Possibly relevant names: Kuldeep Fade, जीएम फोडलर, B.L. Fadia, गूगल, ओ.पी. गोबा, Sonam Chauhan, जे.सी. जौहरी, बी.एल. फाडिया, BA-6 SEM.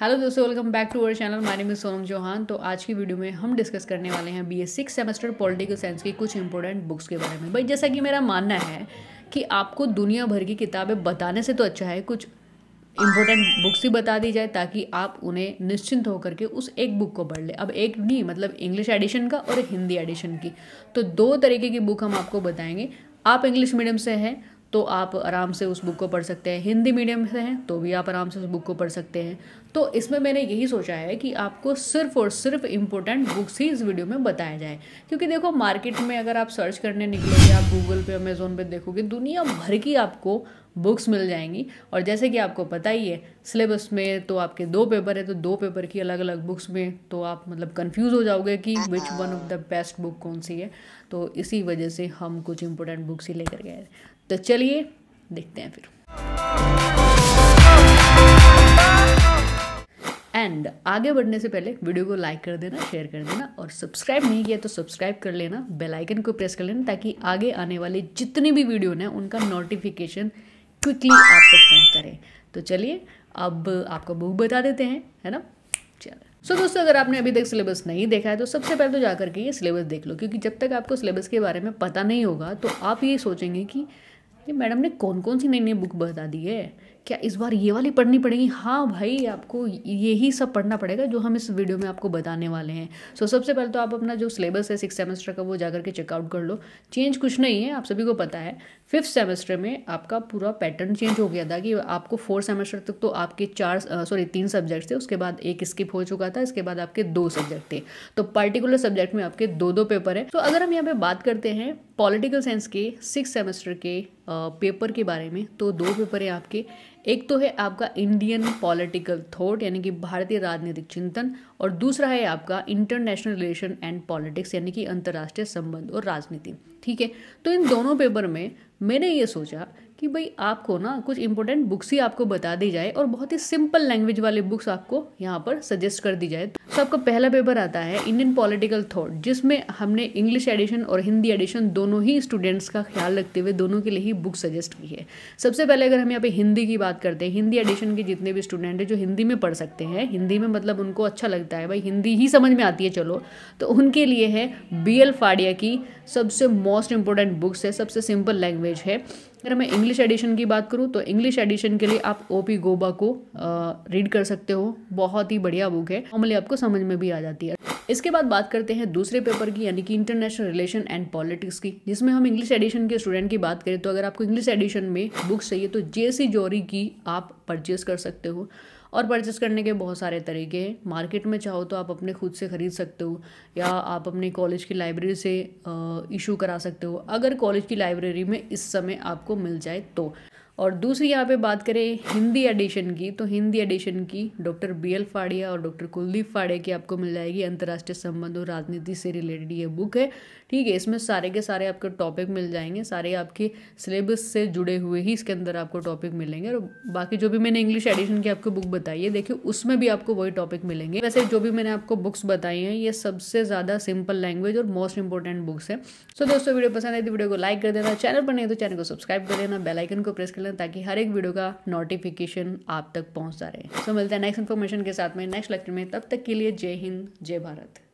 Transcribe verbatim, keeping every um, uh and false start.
Hello दोस्तों, welcome back to our channel. My name is Sonam Chauhan. तो आज की वीडियो में हम डिस्कस करने वाले हैं B A six semester political science की कुछ इंपॉर्टेंट बुक्स के बारे में। भाई जैसा कि मेरा मानना है कि आपको दुनिया भर की किताबें बताने से तो अच्छा है कुछ इम्पोर्टेंट बुक्स ही बता दी जाए, ताकि आप उन्हें निश्चिंत होकर के उस एक बुक को पढ़ लें। अब एक नहीं, मतलब इंग्लिश एडिशन का और हिंदी एडिशन की, तो दो तरीके की बुक हम आपको बताएंगे। आप इंग्लिश मीडियम से हैं तो आप आराम से उस बुक को पढ़ सकते हैं, हिंदी मीडियम से हैं तो भी आप आराम से उस बुक को पढ़ सकते हैं। तो इसमें मैंने यही सोचा है कि आपको सिर्फ और सिर्फ इम्पोर्टेंट बुक्स ही इस वीडियो में बताए जाएँ, क्योंकि देखो मार्केट में अगर आप सर्च करने निकलोगे, आप गूगल पे अमेज़ोन पे देखोगे, दुनिया भर की आपको बुक्स मिल जाएंगी। और जैसे कि आपको पता ही है, सिलेबस में तो आपके दो पेपर है, तो दो पेपर की अलग अलग बुक्स में तो आप मतलब कंफ्यूज हो जाओगे कि which one of the best book कौन सी है। तो इसी वजह से हम कुछ इम्पोर्टेंट बुक्स ही लेकर गए। तो चलिए देखते हैं फिर। एंड आगे बढ़ने से पहले वीडियो को लाइक कर देना, शेयर कर देना, और सब्सक्राइब नहीं किया तो सब्सक्राइब कर लेना, बेल आइकन को प्रेस कर लेना, ताकि आगे आने वाली जितनी भी वीडियो ना उनका नोटिफिकेशन क्विकली आप तक पहुँच करें। तो चलिए अब आपको बुक बता देते हैं, है ना। चलो सो so, दोस्तों, अगर आपने अभी तक सिलेबस नहीं देखा है तो सबसे पहले तो जाकर के ये सिलेबस देख लो, क्योंकि जब तक आपको सिलेबस के बारे में पता नहीं होगा तो आप ये सोचेंगे कि ये मैडम ने कौन कौन सी नई नई बुक बता दी है, क्या इस बार ये वाली पढ़नी पड़ेगी। हाँ भाई, आपको यही सब पढ़ना पड़ेगा जो हम इस वीडियो में आपको बताने वाले हैं। सो so, सबसे पहले तो आप अपना जो सिलेबस है सिक्स सेमेस्टर का वो जाकर के चेकआउट कर लो। चेंज कुछ नहीं है, आप सभी को पता है फिफ्थ सेमेस्टर में आपका पूरा पैटर्न चेंज हो गया था कि आपको फोर्थ सेमेस्टर तक तो आपके चार सॉरी तीन सब्जेक्ट्स थे, उसके बाद एक स्किप हो चुका था, इसके बाद आपके दो सब्जेक्ट थे। तो पर्टिकुलर सब्जेक्ट में आपके दो दो पेपर हैं। तो अगर हम यहाँ पे बात करते हैं पॉलिटिकल साइंस के सिक्स सेमेस्टर के पेपर के बारे में, तो दो पेपर हैं आपके। एक तो है आपका इंडियन पॉलिटिकल थॉट यानी कि भारतीय राजनीतिक चिंतन, और दूसरा है आपका इंटरनेशनल रिलेशन एंड पॉलिटिक्स यानी कि अंतर्राष्ट्रीय संबंध और राजनीति। ठीक है, तो इन दोनों पेपर में मैंने ये सोचा कि भाई आपको ना कुछ इंपॉर्टेंट बुक्स ही आपको बता दी जाए और बहुत ही सिंपल लैंग्वेज वाले बुक्स आपको यहाँ पर सजेस्ट कर दी जाए। तो आपका पहला पेपर आता है इंडियन पॉलिटिकल थॉट, जिसमें हमने इंग्लिश एडिशन और हिंदी एडिशन दोनों ही स्टूडेंट्स का ख्याल रखते हुए दोनों के लिए ही बुक सजेस्ट की है। सबसे पहले अगर हम यहाँ पे हिंदी की बात करते हैं, हिंदी एडिशन के जितने भी स्टूडेंट हैं जो हिंदी में पढ़ सकते हैं, हिंदी में मतलब उनको अच्छा लगता है, भाई हिंदी ही समझ में आती है, चलो, तो उनके लिए है बी.एल. फाडिया की सबसे मोस्ट इंपॉर्टेंट बुक्स है, सबसे सिंपल लैंग्वेज है। अगर मैं इंग्लिश एडिशन की बात करूं तो इंग्लिश एडिशन के लिए आप ओ.पी. गोबा को रीड कर सकते हो, बहुत ही बढ़िया बुक है, नॉर्मली आपको समझ में भी आ जाती है। इसके बाद बात करते हैं दूसरे पेपर की यानी कि इंटरनेशनल रिलेशन एंड पॉलिटिक्स की, जिसमें हम इंग्लिश एडिशन के स्टूडेंट की बात करें तो अगर आपको इंग्लिश एडिशन में बुक्स चाहिए तो जे.सी. जौहरी की आप परचेस कर सकते हो, और परचेस करने के बहुत सारे तरीके हैं। मार्केट में चाहो तो आप अपने खुद से ख़रीद सकते हो, या आप अपने कॉलेज की लाइब्रेरी से इशू करा सकते हो, अगर कॉलेज की लाइब्रेरी में इस समय आपको मिल जाए तो। और दूसरी यहाँ पे बात करें हिंदी एडिशन की, तो हिंदी एडिशन की डॉक्टर बी.एल. फाड़िया और डॉक्टर कुलदीप फाड़े की आपको मिल जाएगी। अंतर्राष्ट्रीय संबंध और राजनीति से रिलेटेड ये बुक है। ठीक है, इसमें सारे के सारे आपके टॉपिक मिल जाएंगे, सारे आपके सिलेबस से जुड़े हुए ही इसके अंदर आपको टॉपिक मिलेंगे, और बाकी जो भी मैंने इंग्लिश एडिशन की आपको बुक बताई है, देखिए उसमें भी आपको वही टॉपिक मिलेंगे। वैसे जो भी मैंने आपको बुक्स बताई हैं ये सबसे ज़्यादा सिंपल लैंग्वेज और मोस्ट इंपॉर्टेंट बुक्स है। सो दोस्तों, वीडियो पसंद आई तो वीडियो को लाइक कर देना, चैनल पर नहीं तो चैनल को सब्सक्राइब कर देना, बेल आइकन को प्रेस कर ताकि हर एक वीडियो का नोटिफिकेशन आप तक पहुंचता रहे। सो so, मिलते हैं नेक्स्ट इन्फॉर्मेशन के साथ में नेक्स्ट लेक्चर में। तब तक के लिए जय हिंद, जय भारत।